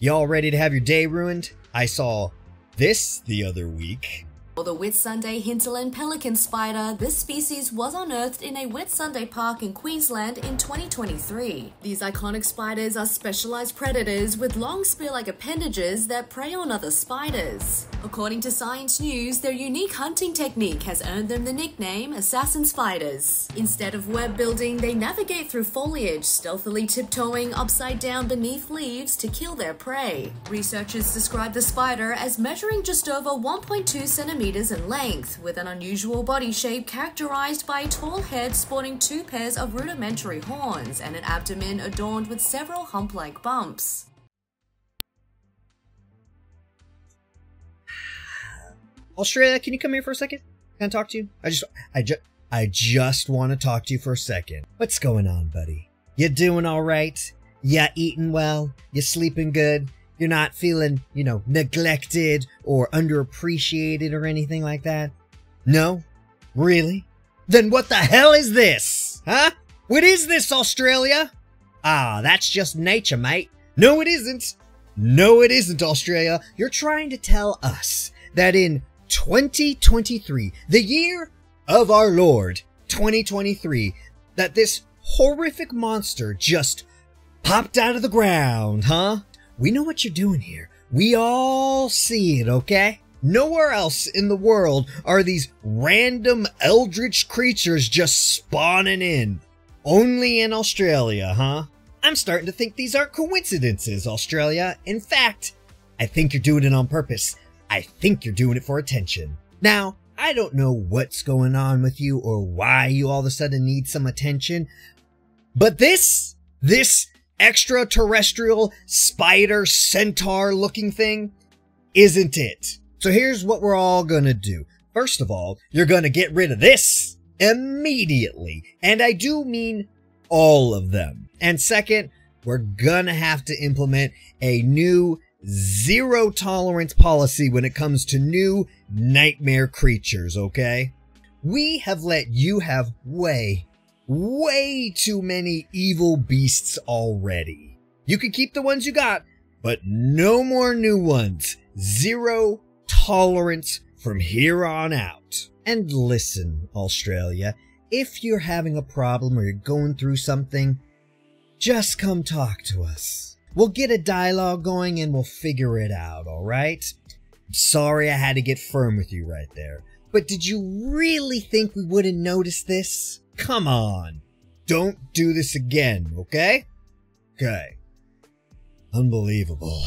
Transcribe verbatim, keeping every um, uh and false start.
Y'all ready to have your day ruined? I saw this the other week. The Whitsunday hinterland pelican spider. This species was unearthed in a Whitsunday park in Queensland in twenty twenty-three. These iconic spiders are specialized predators with long spear-like appendages that prey on other spiders. According to Science News, their unique hunting technique has earned them the nickname Assassin Spiders. Instead of web building, they navigate through foliage, stealthily tiptoeing upside down beneath leaves to kill their prey. Researchers describe the spider as measuring just over one point two centimeters in length, with an unusual body shape characterized by a tall head sporting two pairs of rudimentary horns and an abdomen adorned with several hump-like bumps. Australia, can you come here for a second? Can I talk to you? I just, I just, I just want to talk to you for a second. What's going on, buddy? You doing all right? You eating well? You sleeping good? You're not feeling, you know, neglected or underappreciated or anything like that? No? Really? Then what the hell is this? Huh? What is this, Australia? Ah, that's just nature, mate. No, it isn't. No, it isn't, Australia. You're trying to tell us that in twenty twenty-three, the year of our Lord, twenty twenty-three, that this horrific monster just popped out of the ground, huh? We know what you're doing here. We all see it, okay? Nowhere else in the world are these random eldritch creatures just spawning in. Only in Australia, huh? I'm starting to think these aren't coincidences, Australia. In fact, I think you're doing it on purpose. I think you're doing it for attention. Now, I don't know what's going on with you or why you all of a sudden need some attention, but this, this, extraterrestrial spider centaur looking thing isn't it. So here's what we're all gonna do. First of all, you're gonna get rid of this immediately, and I do mean all of them. And second, we're gonna have to implement a new zero tolerance policy when it comes to new nightmare creatures, okay? We have let you have way Way too many evil beasts already. You can keep the ones you got, but no more new ones. Zero tolerance from here on out. And listen, Australia, if you're having a problem or you're going through something, just come talk to us. We'll get a dialogue going and we'll figure it out, alright? I'm sorry I had to get firm with you right there, but did you really think we wouldn't notice this? Come on, don't do this again, okay? Okay. Unbelievable.